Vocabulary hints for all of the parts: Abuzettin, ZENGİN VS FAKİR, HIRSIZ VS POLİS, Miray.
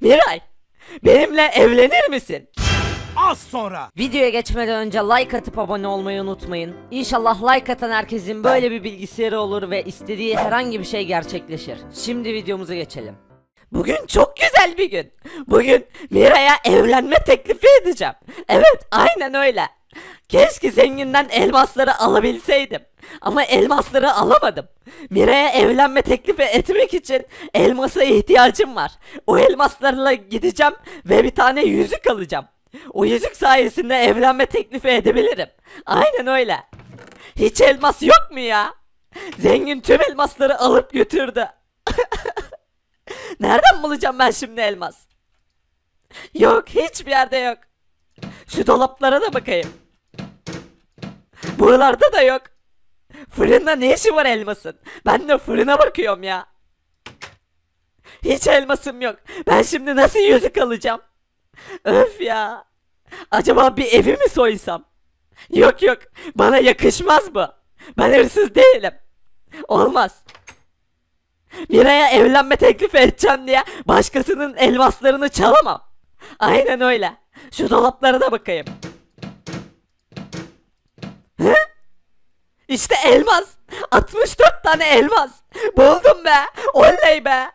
Miray, benimle evlenir misin? Az sonra. Videoya geçmeden önce like atıp abone olmayı unutmayın. İnşallah like atan herkesin böyle bir bilgisayarı olur ve istediği herhangi bir şey gerçekleşir. Şimdi videomuza geçelim. Bugün çok güzel bir gün. Bugün Miray'a evlenme teklifi edeceğim. Evet, aynen öyle. Keşke zenginden elmasları alabilseydim. Ama elmasları alamadım. Miray'a evlenme teklifi etmek için elmasa ihtiyacım var. O elmaslarla gideceğim ve bir tane yüzük alacağım. O yüzük sayesinde evlenme teklifi edebilirim. Aynen öyle. Hiç elmas yok mu ya? Zengin tüm elmasları alıp götürdü. Nereden bulacağım ben şimdi elmas? Yok, hiçbir yerde yok. Şu dolaplara da bakayım. Buralarda da yok. Fırında ne işi var elmasın? Ben de fırına bakıyorum ya. Hiç elmasım yok. Ben şimdi nasıl yüzük alacağım? Öf ya. Acaba bir evi mi soysam? Yok yok. Bana yakışmaz bu. Ben hırsız değilim. Olmaz. Miray'a evlenme teklifi edeceğim diye başkasının elmaslarını çalamam. Aynen öyle. Şu dolaplara da bakayım. He? İşte elmas. 64 tane elmas. Buldum be. Oley be.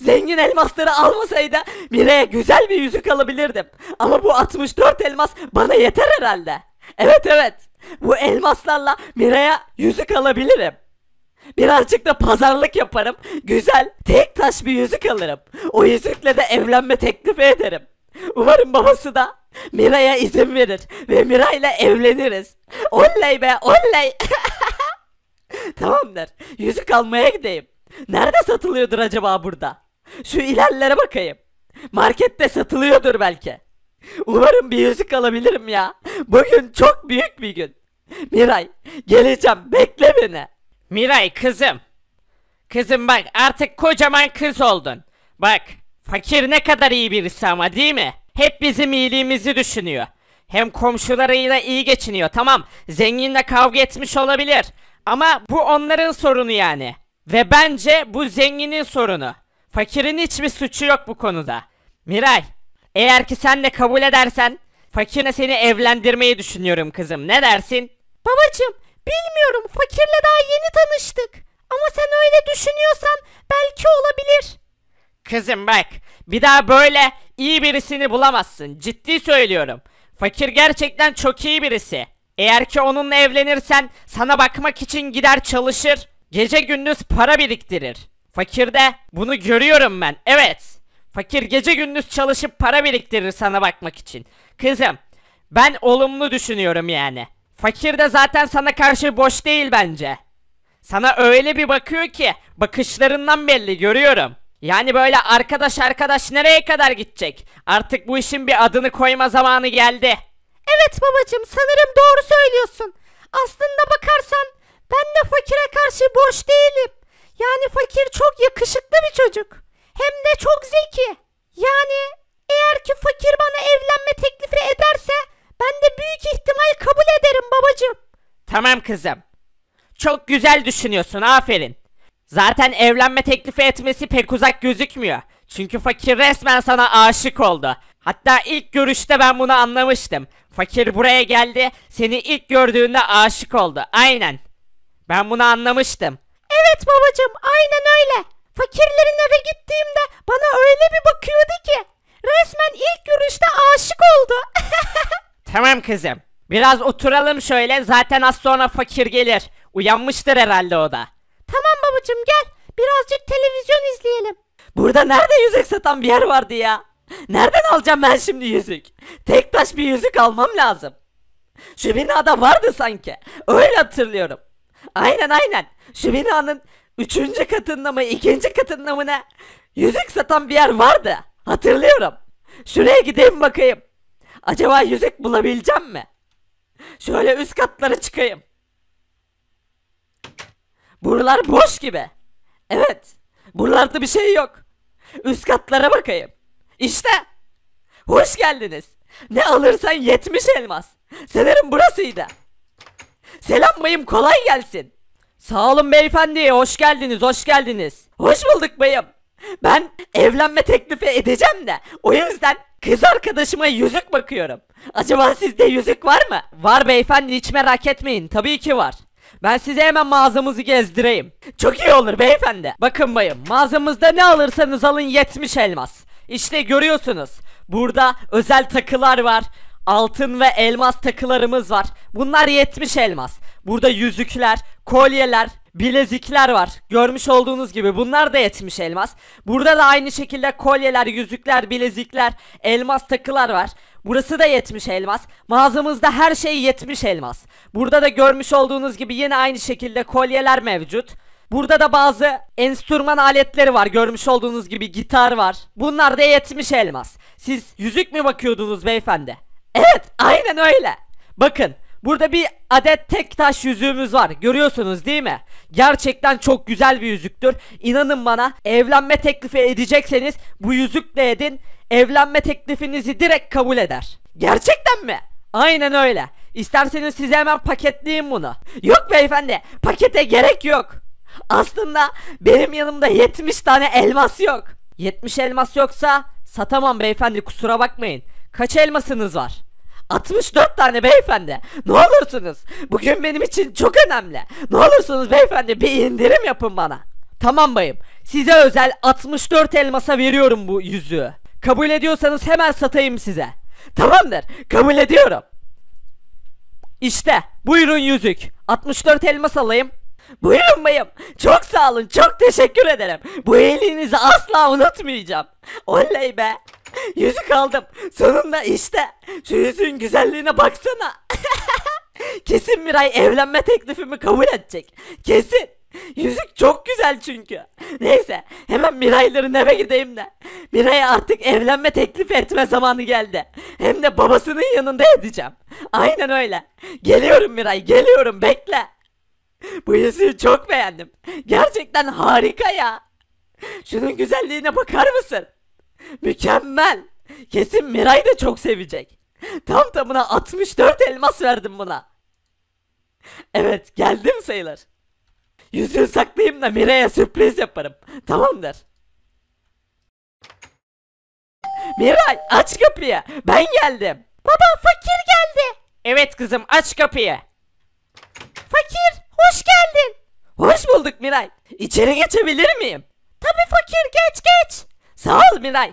Zengin elmasları almasaydı Miray'a güzel bir yüzük alabilirdim. Ama bu 64 elmas bana yeter herhalde. Evet evet. Bu elmaslarla Miray'a yüzük alabilirim. Birazcık da pazarlık yaparım. Güzel, tek taş bir yüzük alırım. O yüzükle de evlenme teklifi ederim. Umarım babası da Miray'a izin verir ve Miray'la evleniriz. Oley be, oley. Tamamdır. Yüzük almaya gideyim. Nerede satılıyordur acaba burada? Şu ilerlere bakayım. Markette satılıyordur belki. Umarım bir yüzük alabilirim ya. Bugün çok büyük bir gün. Miray, geleceğim, bekle beni. Miray kızım. Kızım bak, artık kocaman kız oldun. Bak, fakir ne kadar iyi birisi ama, değil mi? Hep bizim iyiliğimizi düşünüyor. Hem komşularıyla iyi geçiniyor, tamam. Zenginle kavga etmiş olabilir. Ama bu onların sorunu yani. Ve bence bu zenginin sorunu. Fakirin hiçbir suçu yok bu konuda. Miray, eğer ki sen de kabul edersen fakirle seni evlendirmeyi düşünüyorum kızım. Ne dersin? Babacığım, bilmiyorum, fakirle daha yeni tanıştık. Ama sen öyle düşünüyorsan belki olabilir. Kızım bak, bir daha böyle iyi birisini bulamazsın. Ciddi söylüyorum. Fakir gerçekten çok iyi birisi. Eğer ki onunla evlenirsen sana bakmak için gider çalışır. Gece gündüz para biriktirir. Fakirde bunu görüyorum ben. Evet. Fakir gece gündüz çalışıp para biriktirir sana bakmak için. Kızım, ben olumlu düşünüyorum yani. Fakir de zaten sana karşı boş değil bence. Sana öyle bir bakıyor ki bakışlarından belli, görüyorum. Yani böyle arkadaş arkadaş nereye kadar gidecek? Artık bu işin bir adını koyma zamanı geldi. Evet babacığım, sanırım doğru söylüyorsun. Aslında bakarsan ben de fakire karşı boş değilim. Yani fakir çok yakışıklı bir çocuk. Hem de çok zeki. Yani eğer ki fakir bana evlenme teklifi ederse ben de büyük ihtimal kabul ederim babacığım. Tamam kızım. Çok güzel düşünüyorsun, aferin. Zaten evlenme teklifi etmesi pek uzak gözükmüyor. Çünkü fakir resmen sana aşık oldu. Hatta ilk görüşte ben bunu anlamıştım. Fakir buraya geldi, seni ilk gördüğünde aşık oldu. Aynen. Ben bunu anlamıştım. Evet babacığım, aynen öyle. Fakirlerin eve gittiğimde bana öyle bir bakıyordu ki resmen ilk görüşte aşık oldu. Tamam kızım, biraz oturalım şöyle, zaten az sonra fakir gelir. Uyanmıştır herhalde o da. Tamam babacığım, gel birazcık televizyon izleyelim. Burada nerede yüzük satan bir yer vardı ya? Nereden alacağım ben şimdi yüzük? Tek taş bir yüzük almam lazım. Şu binada vardı sanki, öyle hatırlıyorum. Aynen aynen. Şu binanın 3. katında mı 2. katında mı ne? Yüzük satan bir yer vardı. Hatırlıyorum. Şuraya gideyim bakayım. Acaba yüzük bulabileceğim mi? Şöyle üst katlara çıkayım. Buralar boş gibi. Evet. Buralarda bir şey yok. Üst katlara bakayım. İşte. Hoş geldiniz. Ne alırsan 70 elmas. Sanırım burasıydı. Selam bayım, kolay gelsin. Sağ olun beyefendi, hoş geldiniz, hoş geldiniz. Hoş bulduk bayım. Ben evlenme teklifi edeceğim de o yüzden kız arkadaşıma yüzük bakıyorum. Acaba sizde yüzük var mı? Var beyefendi, hiç merak etmeyin, tabii ki var. Ben size hemen mağazamızı gezdireyim. Çok iyi olur beyefendi. Bakın bayım, mağazamızda ne alırsanız alın 70 elmas. İşte görüyorsunuz, burada özel takılar var. Altın ve elmas takılarımız var. Bunlar 70 elmas. Burada yüzükler, kolyeler, bilezikler var. Görmüş olduğunuz gibi bunlar da 70 elmas. Burada da aynı şekilde kolyeler, yüzükler, bilezikler, elmas takılar var. Burası da 70 elmas. Mağazamızda her şey 70 elmas. Burada da görmüş olduğunuz gibi yine aynı şekilde kolyeler mevcut. Burada da bazı enstrüman aletleri var. Görmüş olduğunuz gibi gitar var. Bunlar da 70 elmas. Siz yüzük mü bakıyordunuz beyefendi? Evet, aynen öyle. Bakın, burada bir adet tek taş yüzüğümüz var. Görüyorsunuz değil mi? Gerçekten çok güzel bir yüzüktür. İnanın bana, evlenme teklifi edecekseniz bu yüzükle edin. Evlenme teklifinizi direkt kabul eder. Gerçekten mi? Aynen öyle. İsterseniz size hemen paketleyeyim bunu. Yok beyefendi, pakete gerek yok. Aslında benim yanımda 70 tane elmas yok. 70 elmas yoksa satamam beyefendi, kusura bakmayın. Kaç elmasınız var? 64 tane beyefendi. Ne olursunuz, bugün benim için çok önemli. Ne olursunuz beyefendi, bir indirim yapın bana. Tamam bayım, size özel 64 elmasa veriyorum bu yüzüğü. Kabul ediyorsanız hemen satayım size. Tamamdır, kabul ediyorum. İşte buyurun yüzük. 64 elmas alayım. Buyurun bayım, çok sağ olun, çok teşekkür ederim. Bu iyiliğinizi asla unutmayacağım. Oley be, yüzük aldım sonunda. İşte şu yüzüğün güzelliğine baksana. Kesin Miray evlenme teklifimi kabul edecek. Kesin. Yüzük çok güzel çünkü. Neyse, hemen Miray'ların eve gideyim de Miray'a artık evlenme teklifi etme zamanı geldi. Hem de babasının yanında edeceğim. Aynen öyle. Geliyorum Miray, geliyorum, bekle. Bu yüzüğü çok beğendim. Gerçekten harika ya. Şunun güzelliğine bakar mısın? Mükemmel. Kesin Miray da çok sevecek. Tam tamına 64 elmas verdim buna. Evet, geldim sayılır. Yüzüğü saklayayım da Miray'a sürpriz yaparım. Tamamdır. Miray, aç kapıyı, ben geldim. Baba, fakir geldi. Evet kızım, aç kapıyı. Fakir, hoş geldin. Hoş bulduk Miray. İçeri geçebilir miyim? Tabii fakir, geç geç. Sağ ol Miray.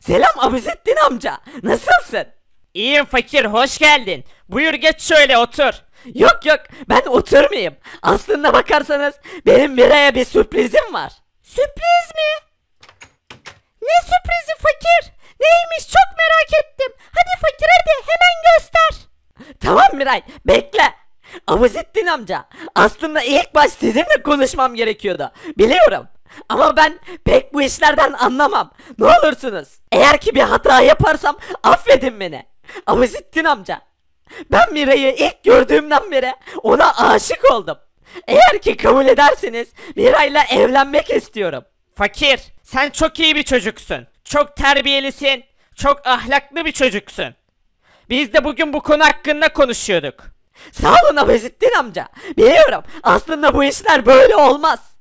Selam Abuzettin amca, nasılsın? İyiyim fakir, hoş geldin. Buyur geç şöyle otur. Yok yok, ben oturmayayım. Aslında bakarsanız benim Miray'a bir sürprizim var. Sürpriz mi? Ne sürprizi fakir? Neymiş, çok merak ettim. Hadi fakir, hadi hemen göster. Tamam Miray, bekle. Abuzettin amca, aslında ilk baş sizinle konuşmam gerekiyordu, biliyorum. Ama ben pek bu işlerden anlamam. Ne olursunuz, eğer ki bir hata yaparsam affedin beni. Abuzettin amca, ben Miray'ı ilk gördüğümden beri ona aşık oldum. Eğer ki kabul ederseniz Miray'la evlenmek istiyorum. Fakir, sen çok iyi bir çocuksun. Çok terbiyelisin. Çok ahlaklı bir çocuksun. Biz de bugün bu konu hakkında konuşuyorduk. Sağ olun Abuzettin amca. Biliyorum, aslında bu işler böyle olmaz.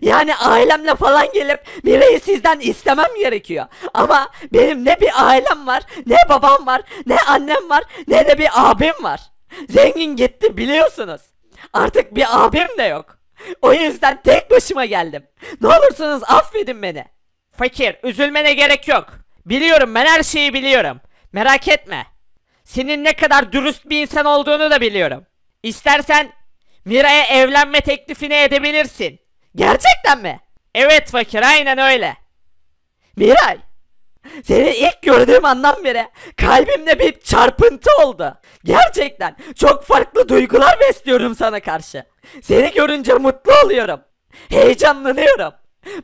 Yani ailemle falan gelip Miray'ı sizden istemem gerekiyor. Ama benim ne bir ailem var, ne babam var, ne annem var, ne de bir abim var. Zengin gitti biliyorsunuz. Artık bir abim de yok. O yüzden tek başıma geldim. Ne olursunuz affedin beni. Fakir, üzülmene gerek yok. Biliyorum, ben her şeyi biliyorum. Merak etme. Senin ne kadar dürüst bir insan olduğunu da biliyorum. İstersen Miray'a evlenme teklifini edebilirsin. Gerçekten mi? Evet fakir, aynen öyle. Miray, seni ilk gördüğüm andan beri kalbimde bir çarpıntı oldu. Gerçekten çok farklı duygular besliyorum sana karşı. Seni görünce mutlu oluyorum. Heyecanlanıyorum.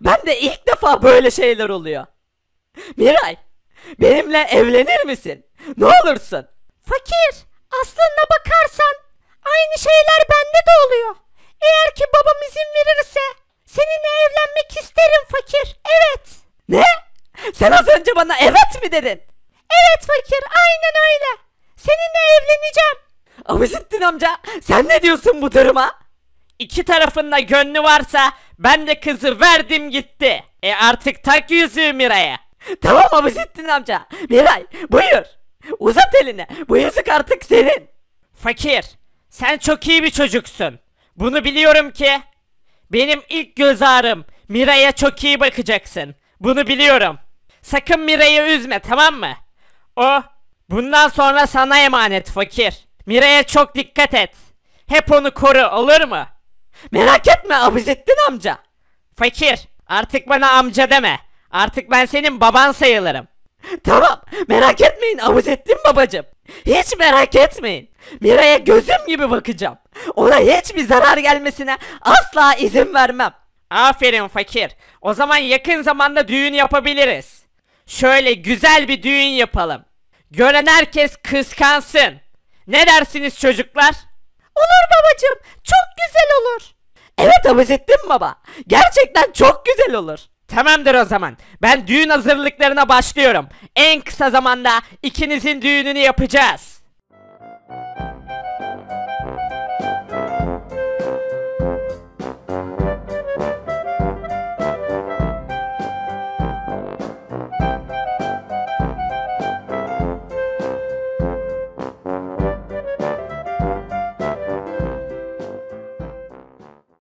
Ben de ilk defa böyle şeyler oluyor. Miray, benimle evlenir misin? Ne olursun? Fakir, aslına bakarsan aynı şeyler bende de oluyor. Eğer ki babam izin verirse seninle evlenmek isterim fakir. Evet. Ne? Sen az önce bana evet mi dedin? Evet fakir, aynen öyle. Seninle evleneceğim. Abuzettin amca, sen ne diyorsun bu duruma? İki tarafında gönlü varsa ben de kızı verdim gitti. Artık tak yüzüğü Miray'a. Tamam Abuzettin amca. Miray buyur. Uzat elini. Bu yüzük artık senin. Fakir, sen çok iyi bir çocuksun. Bunu biliyorum ki. Benim ilk göz ağrım. Miray'a çok iyi bakacaksın. Bunu biliyorum. Sakın Miray'ı üzme, tamam mı? O bundan sonra sana emanet fakir. Miray'a çok dikkat et. Hep onu koru, olur mu? Merak etme Abuzettin amca. Fakir, artık bana amca deme. Artık ben senin baban sayılırım. Tamam, merak etmeyin Abuzettin babacım. Hiç merak etmeyin. Miray'a gözüm gibi bakacağım. Ona hiçbir zarar gelmesine asla izin vermem. Aferin fakir. O zaman yakın zamanda düğün yapabiliriz. Şöyle güzel bir düğün yapalım. Gören herkes kıskansın. Ne dersiniz çocuklar? Olur babacığım. Çok güzel olur. Evet Abuzettin baba. Gerçekten çok güzel olur. Tamamdır o zaman. Ben düğün hazırlıklarına başlıyorum. En kısa zamanda ikinizin düğününü yapacağız.